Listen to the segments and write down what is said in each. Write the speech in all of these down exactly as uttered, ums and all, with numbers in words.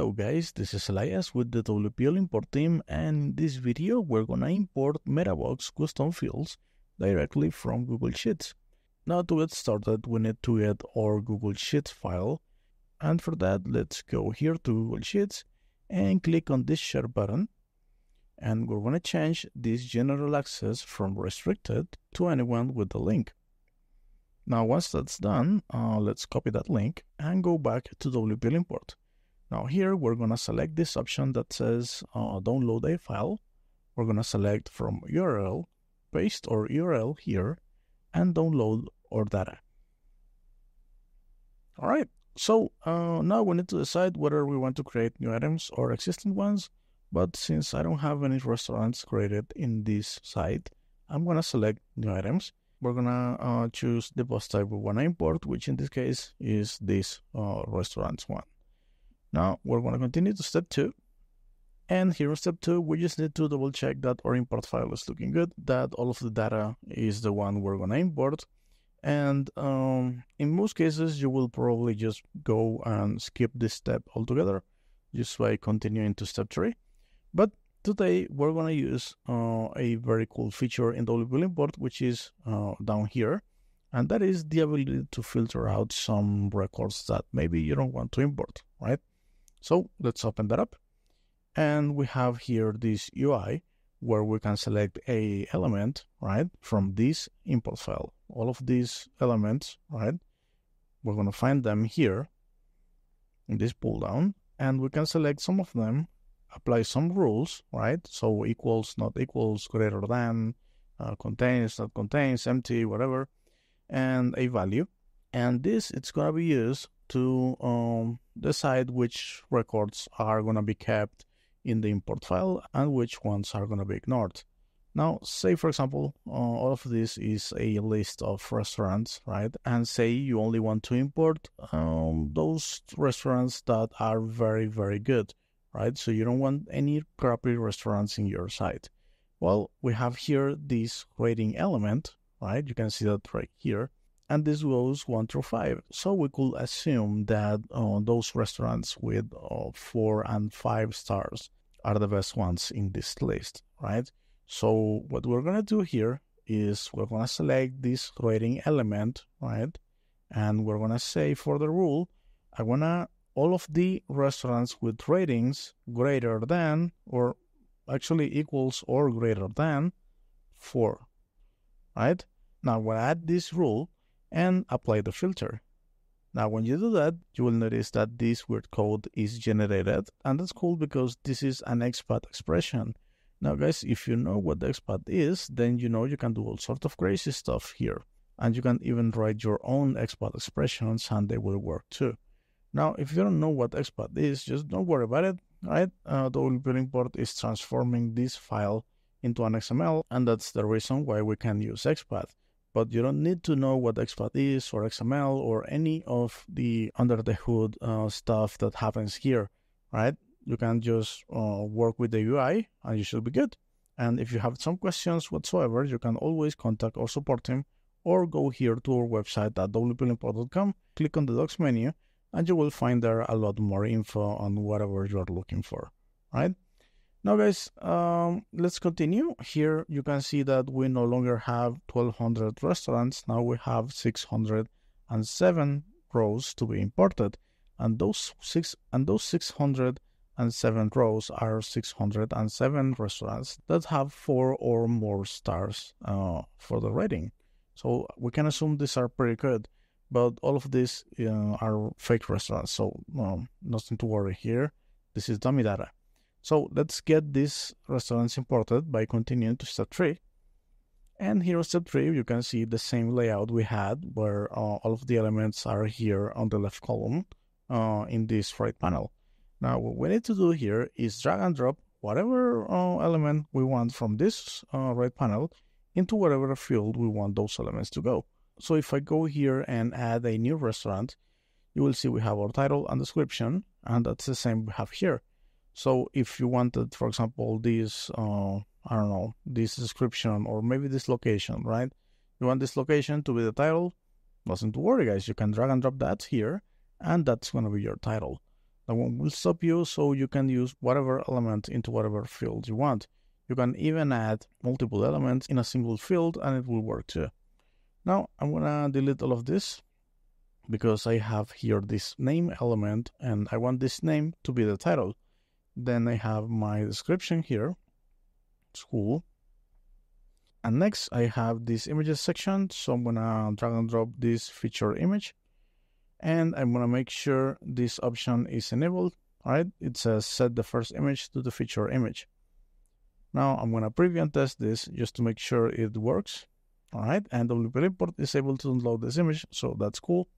Hello guys, this is Elias with the W P All Import team, and in this video we're gonna import Meta Box custom fields directly from Google Sheets. Now to get started we need to get our Google Sheets file, and for that let's go here to Google Sheets and click on this share button, and we're gonna change this general access from restricted to anyone with the link. Now once that's done, uh, let's copy that link and go back to W P All Import. Now here we're gonna select this option that says uh, download a file. We're gonna select from U R L, paste our U R L here, and download our data. All right, so uh, now we need to decide whether we want to create new items or existing ones, but since I don't have any restaurants created in this site, I'm gonna select new items. We're gonna uh, choose the post type we wanna import, which in this case is this uh, restaurants one. Now we're going to continue to step two, and here in step two we just need to double check that our import file is looking good, that all of the data is the one we're going to import, and um, in most cases you will probably just go and skip this step altogether just by continuing to step three. But today we're going to use uh, a very cool feature in W P All Import, which is uh, down here, and that is the ability to filter out some records that maybe you don't want to import, right? So let's open that up, and we have here this U I where we can select a element, right, from this import file. All of these elements, right, we're going to find them here in this pull down, and we can select some of them, apply some rules, right? So equals, not equals, greater than, uh, contains, not contains, empty, whatever, and a value. And this, it's going to be used to um, decide which records are going to be kept in the import file and which ones are going to be ignored. Now, say for example, uh, all of this is a list of restaurants, right? And say you only want to import um, those restaurants that are very, very good, right? So you don't want any crappy restaurants in your site. Well, we have here this rating element, right? You can see that right here. And this goes one through five. So we could assume that uh, those restaurants with uh, four and five stars are the best ones in this list, right? So what we're gonna do here is we're gonna select this rating element, right? And we're gonna say for the rule, I wanna all of the restaurants with ratings greater than, or actually equals or greater than four, right? Now we'll add this rule and apply the filter. Now when you do that, you will notice that this weird code is generated, and that's cool because this is an XPath expression. Now guys, if you know what the XPath is, then you know you can do all sorts of crazy stuff here, and you can even write your own XPath expressions and they will work too. Now if you don't know what XPath is, just don't worry about it, right? Uh, the W P All Import is transforming this file into an X M L, and that's the reason why we can use XPath. But you don't need to know what XPath is or X M L or any of the under the hood uh, stuff that happens here, right? You can just uh, work with the U I and you should be good. And if you have some questions whatsoever, you can always contact our support team or go here to our website at w p all import dot com, click on the docs menu, and you will find there a lot more info on whatever you are looking for, right? Now guys, um, let's continue. Here you can see that we no longer have twelve hundred restaurants. Now we have six hundred seven rows to be imported, and those six and those six hundred seven rows are six hundred seven restaurants that have four or more stars uh, for the rating. So we can assume these are pretty good, but all of these uh, are fake restaurants. So um, nothing to worry here. This is dummy data. So let's get these restaurants imported by continuing to step three. And here in step three, you can see the same layout we had where uh, all of the elements are here on the left column uh, in this right panel. Now what we need to do here is drag and drop whatever uh, element we want from this uh, right panel into whatever field we want those elements to go. So if I go here and add a new restaurant, you will see we have our title and description, and that's the same we have here. So if you wanted, for example, this, uh, I don't know, this description or maybe this location, right? You want this location to be the title? Nothing to worry, guys. You can drag and drop that here, and that's going to be your title. No one will stop you, so you can use whatever element into whatever field you want. You can even add multiple elements in a single field and it will work too. Now I'm gonna delete all of this because I have here this name element and I want this name to be the title. Then I have my description here, school. And next I have this images section. So I'm gonna drag and drop this feature image and I'm gonna make sure this option is enabled. All right, it says set the first image to the feature image. Now I'm gonna preview and test this just to make sure it works. All right, and W P Import is able to download this image, so that's cool.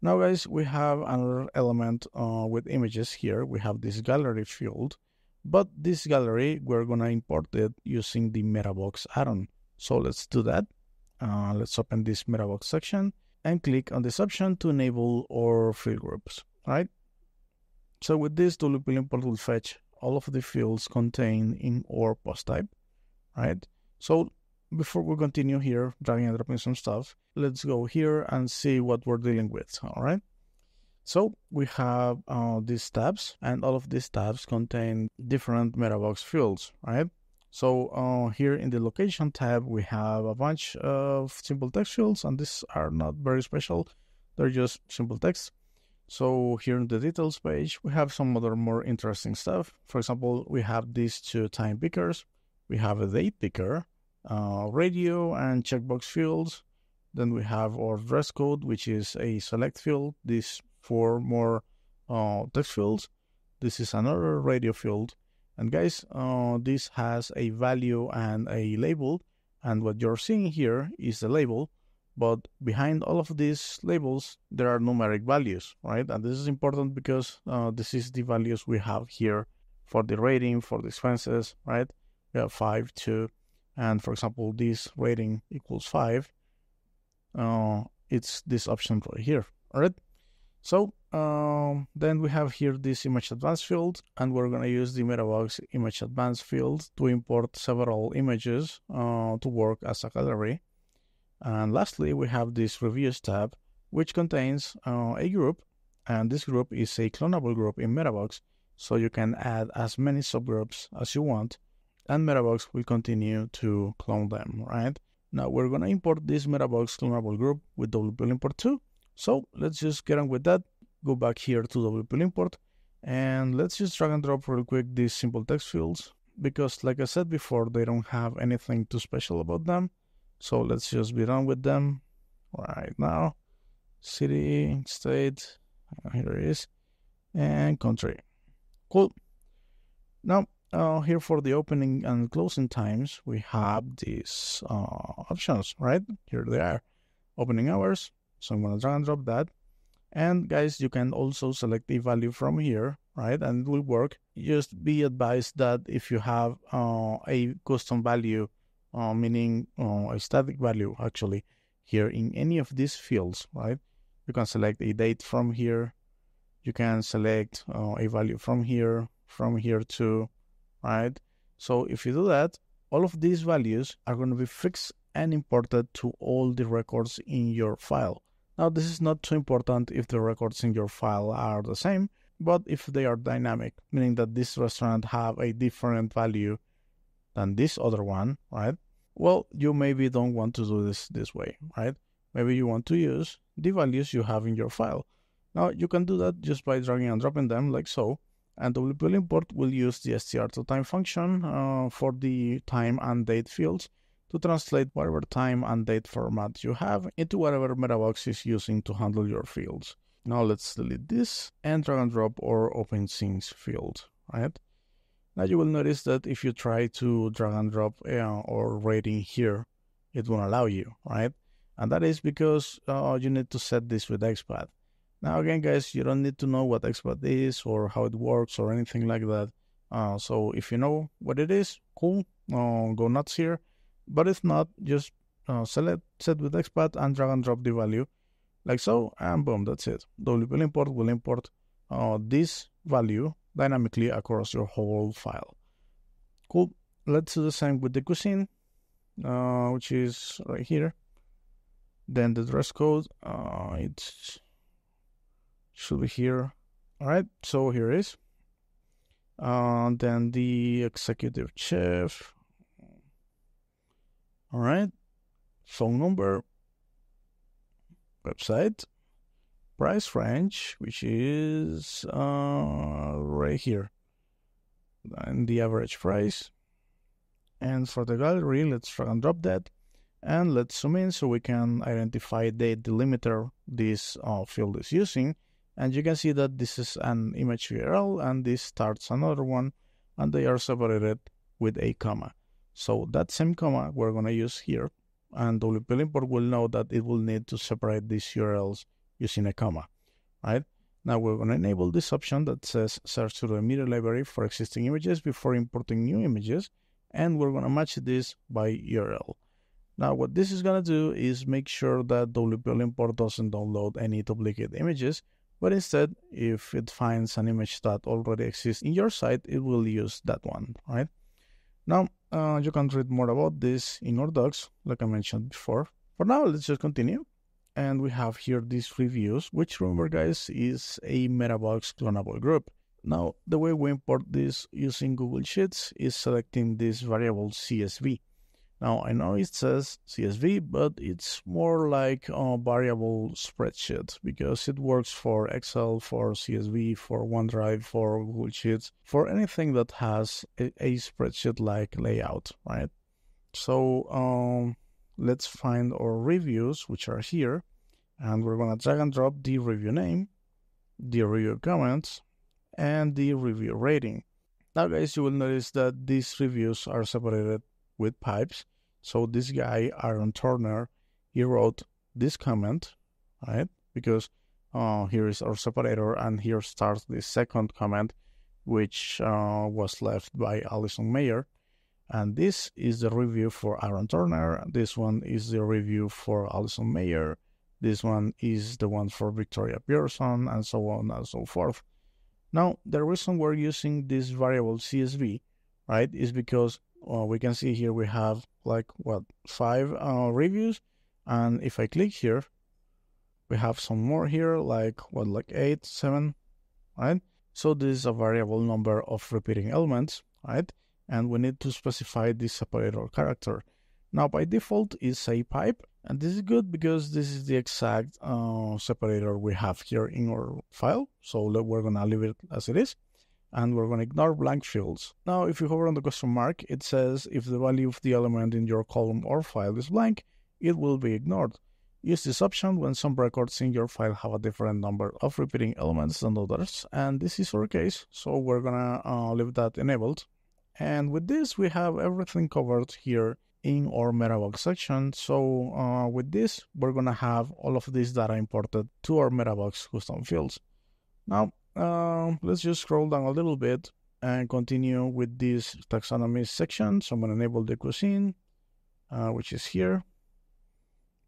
Now guys, we have another element uh, with images here. We have this gallery field, but this gallery, we're gonna import it using the Meta Box add-on. So let's do that. Uh, let's open this Meta Box section and click on this option to enable our field groups, all right? So with this, W P Import will fetch all of the fields contained in our post type, right? So before we continue here, dragging and dropping some stuff, let's go here and see what we're dealing with, all right? So we have uh, these tabs, and all of these tabs contain different Meta Box fields, right? So uh, here in the location tab, we have a bunch of simple text fields, and these are not very special. They're just simple text. So here in the details page, we have some other more interesting stuff. For example, we have these two time pickers. We have a date picker, Uh, radio and checkbox fields. Then we have our dress code, which is a select field. These four more uh, text fields. This is another radio field. And guys, uh, this has a value and a label. And what you're seeing here is the label. But behind all of these labels, there are numeric values, right? And this is important because uh, this is the values we have here for the rating, for the expenses, right? We have five, two. And for example, this rating equals five, uh, it's this option right here, all right? So um, then we have here this image advanced field, and we're gonna use the Meta Box image advanced field to import several images uh, to work as a gallery. And lastly, we have this reviews tab, which contains uh, a group, and this group is a clonable group in Meta Box, so you can add as many subgroups as you want, and Meta Box will continue to clone them, right? Now we're gonna import this Meta Box clonable group with W P Import too. So let's just get on with that. Go back here to W P Import and let's just drag and drop real quick these simple text fields because like I said before, they don't have anything too special about them. So let's just be done with them right now. City, state, here it is, and country. Cool. Now, Uh, here for the opening and closing times, we have these uh, options, right? Here they are, opening hours. So I'm gonna drag and drop that. And guys, you can also select a value from here, right? And it will work. Just be advised that if you have uh, a custom value, uh, meaning uh, a static value actually here in any of these fields, right? You can select a date from here. You can select uh, a value from here, from here too. Right, so if you do that, all of these values are going to be fixed and imported to all the records in your file. Now, this is not too important if the records in your file are the same, but if they are dynamic, meaning that this restaurant have a different value than this other one, right? Well, you maybe don't want to do this this way, right? Maybe you want to use the values you have in your file. Now, you can do that just by dragging and dropping them like so. And W P Import will use the str to time function uh, for the time and date fields to translate whatever time and date format you have into whatever Meta Box is using to handle your fields. Now let's delete this and drag and drop our open syncs field, right? Now you will notice that if you try to drag and drop uh, or rating here, it won't allow you, right? And that is because uh, you need to set this with XPath. Now again, guys, you don't need to know what XPath is or how it works or anything like that. Uh, so if you know what it is, cool, uh, go nuts here. But if not, just uh, select set with XPath and drag and drop the value like so, and boom, that's it. W P Import will import uh, this value dynamically across your whole file. Cool, let's do the same with the cuisine, uh, which is right here. Then the dress code, uh, it's... should be here, All right, so here it is. Uh, then the executive chef. All right, phone number, website, price range, which is uh, right here, and the average price. And for the gallery, let's drag and drop that, and let's zoom in so we can identify the delimiter this uh, field is using. And you can see that this is an image U R L, and this starts another one, and they are separated with a comma. So that same comma we're going to use here, and W P Import will know that it will need to separate these U R Ls using a comma, right? Now we're going to enable this option that says search through the media library for existing images before importing new images, and we're going to match this by U R L. Now what this is going to do is make sure that W P Import doesn't download any duplicate images, but instead, if it finds an image that already exists in your site, it will use that one, right? Now, uh, you can read more about this in our docs, like I mentioned before. For now, let's just continue. And we have here these reviews, which remember guys, is a Meta Box clonable group. Now, the way we import this using Google Sheets is selecting this variable C S V. Now, I know it says C S V, but it's more like a variable spreadsheet because it works for Excel, for C S V, for OneDrive, for Google Sheets, for anything that has a, a spreadsheet-like layout, right? So um, let's find our reviews, which are here, and we're going to drag and drop the review name, the review comments, and the review rating. Now, guys, you will notice that these reviews are separated with pipes. So this guy, Aaron Turner, he wrote this comment, right? Because uh, here is our separator, and here starts the second comment, which uh, was left by Allison Mayer. And this is the review for Aaron Turner. This one is the review for Allison Mayer. This one is the one for Victoria Pearson, and so on and so forth. Now, the reason we're using this variable C S V, right, is because Uh, we can see here we have like what five uh, reviews, and if I click here, we have some more here, like what, like eight, seven, right? So this is a variable number of repeating elements, right? And we need to specify this separator character. Now by default is a pipe, and this is good because this is the exact uh, separator we have here in our file. So we're gonna leave it as it is. And we're going to ignore blank fields. Now, if you hover on the question mark, it says if the value of the element in your column or file is blank, it will be ignored. Use this option when some records in your file have a different number of repeating elements than others, and this is our case, so we're going to uh, leave that enabled. And with this, we have everything covered here in our Meta Box section, so uh, with this, we're going to have all of this data imported to our Meta Box custom fields. Now, Uh, let's just scroll down a little bit and continue with this taxonomy section. So I'm going to enable the cuisine, uh, which is here.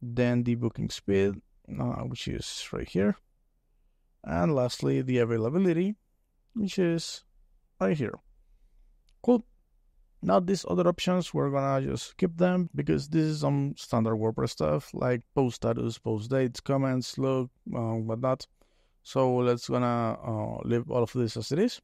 Then the booking speed, uh, which is right here. And lastly, the availability, which is right here. Cool. Now these other options, we're going to just skip them because this is some standard WordPress stuff like post status, post dates, comments, look, uh, whatnot. So let's gonna uh, leave all of this as it is.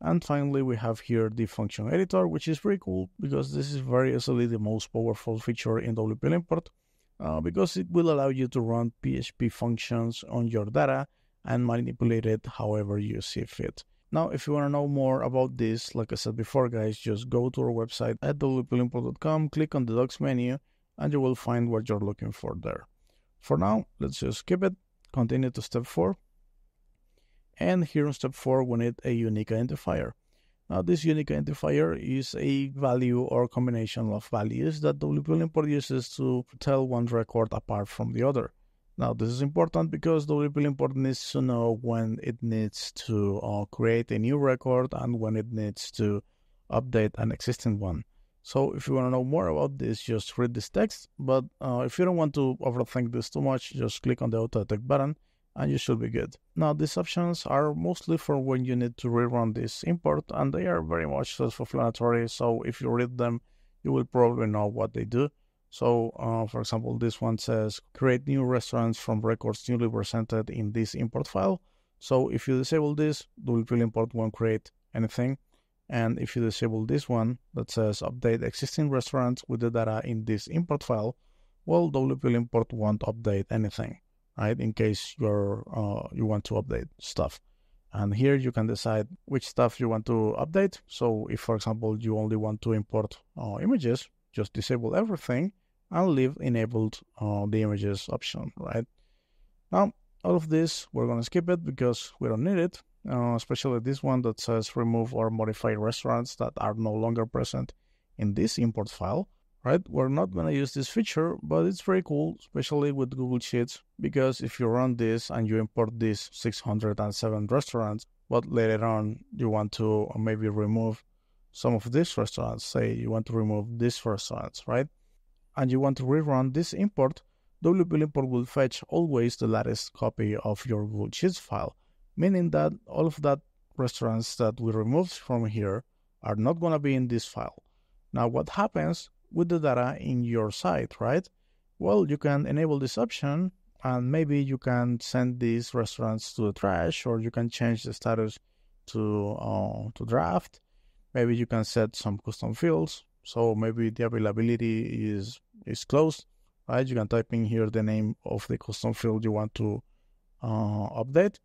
And finally, we have here the function editor, which is pretty cool because this is very easily the most powerful feature in W P Import uh, because it will allow you to run P H P functions on your data and manipulate it however you see fit. Now, if you want to know more about this, like I said before, guys, just go to our website at w p import dot com, click on the docs menu, and you will find what you're looking for there. For now, let's just skip it, continue to step four. And here in step four, we need a unique identifier. Now, this unique identifier is a value or combination of values that W P Import uses to tell one record apart from the other. Now, this is important because W P Import needs to know when it needs to uh, create a new record and when it needs to update an existing one. So if you want to know more about this, just read this text. But uh, if you don't want to overthink this too much, just click on the auto detect button, and you should be good. Now, these options are mostly for when you need to rerun this import, and they are very much self-explanatory, so if you read them, you will probably know what they do. So, uh, for example, this one says, create new restaurants from records newly presented in this import file. So if you disable this, W P import won't create anything. And if you disable this one that says update existing restaurants with the data in this import file, well, W P import won't update anything, right? In case you're, uh, you want to update stuff. And here you can decide which stuff you want to update. So if, for example, you only want to import uh, images, just disable everything and leave enabled uh, the images option, right? Now, all of this, we're going to skip it because we don't need it, uh, especially this one that says remove or modify restaurants that are no longer present in this import file, right? We're not going to use this feature, but it's very cool, especially with Google Sheets, because if you run this and you import these six hundred seven restaurants, but later on you want to maybe remove some of these restaurants, say you want to remove these restaurants, right? And you want to rerun this import, W P import will fetch always the latest copy of your Google Sheets file, meaning that all of that restaurants that we removed from here are not going to be in this file. Now, what happens with the data in your site, right? Well, you can enable this option and maybe you can send these restaurants to the trash, or you can change the status to, uh, to draft. Maybe you can set some custom fields. So maybe the availability is, is closed, right? You can type in here the name of the custom field you want to uh, update,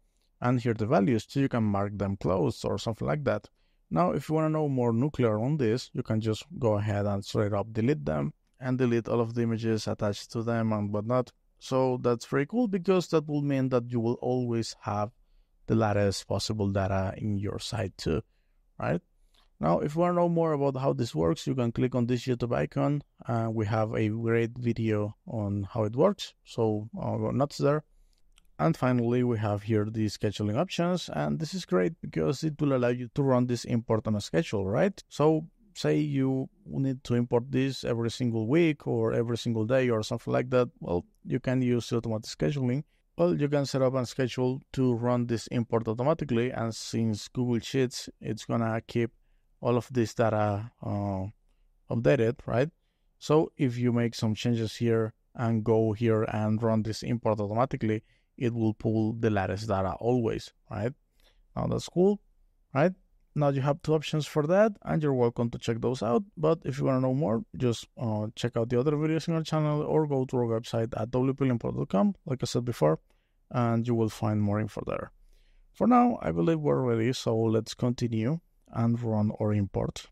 and here the values, so you can mark them closed or something like that. Now, if you want to know more nuclear on this, you can just go ahead and straight up delete them and delete all of the images attached to them and whatnot. So that's very cool because that will mean that you will always have the latest possible data in your site too, right? Now, if you want to know more about how this works, you can click on this YouTube icon. Uh, we have a great video on how it works, so uh, go nuts there. And finally, we have here the scheduling options, and this is great because it will allow you to run this import on a schedule, right? So say you need to import this every single week or every single day or something like that. Well, you can use automatic scheduling. Well, you can set up a schedule to run this import automatically, and since Google Sheets, it's gonna keep all of this data uh, updated, right? So if you make some changes here and go here and run this import automatically, it will pull the latest data always, right? Now that's cool, right? Now you have two options for that, and you're welcome to check those out. But if you want to know more, just uh, check out the other videos in our channel or go to our website at W P import dot com, like I said before, and you will find more info there. For now, I believe we're ready, so let's continue and run or import.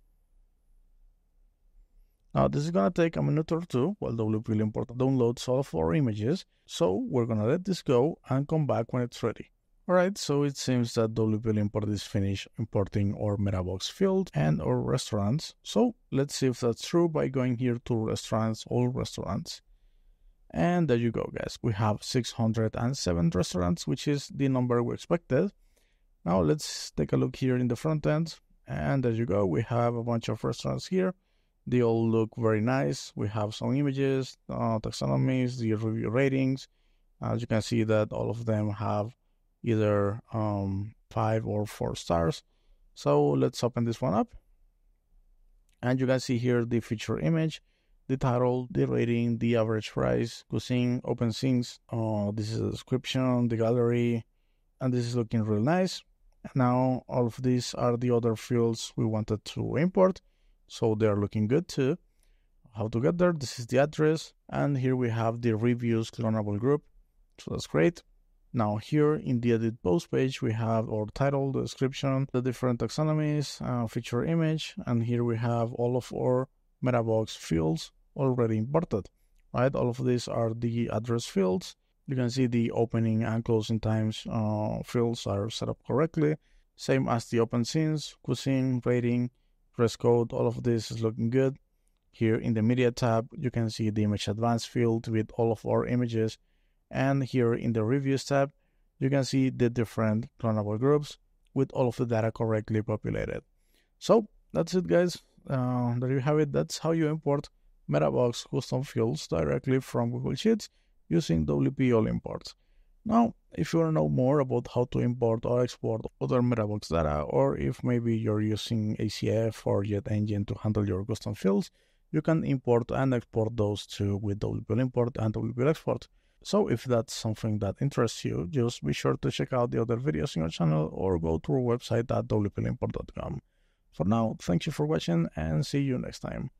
Now this is gonna take a minute or two while W P import downloads all of our images, so we're gonna let this go and come back when it's ready. Alright, so it seems that W P import is finished importing our Meta Box field and our restaurants, so let's see if that's true by going here to restaurants, all restaurants. And there you go, guys, we have six hundred seven restaurants, which is the number we expected. Now let's take a look here in the front end, and there you go, we have a bunch of restaurants here. They all look very nice. We have some images, uh, taxonomies, the review ratings. As you can see that all of them have either um, five or four stars. So let's open this one up. And you can see here the feature image, the title, the rating, the average price, cuisine, open scenes. Uh, this is the description, the gallery, and this is looking real nice. Now, all of these are the other fields we wanted to import, so they are looking good too. How to get there, this is the address, and here we have the reviews clonable group, so that's great. Now here in the edit post page, we have our title, the description, the different taxonomies, uh, feature image, and here we have all of our Meta Box fields already imported, right? All of these are the address fields. You can see the opening and closing times uh, fields are set up correctly, same as the open scenes, cuisine, rating, dress code, all of this is looking good. Here in the media tab, you can see the image advanced field with all of our images. And here in the reviews tab, you can see the different clonable groups with all of the data correctly populated. So that's it, guys. Uh, there you have it. That's how you import Meta Box custom fields directly from Google Sheets using W P All Import. Now, if you want to know more about how to import or export other Meta Box data, or if maybe you're using A C F or Jet Engine to handle your custom fields, you can import and export those too with W P All Import and W P All Export. So if that's something that interests you, just be sure to check out the other videos in our channel or go to our website at w p all import dot com. For now, thank you for watching and see you next time.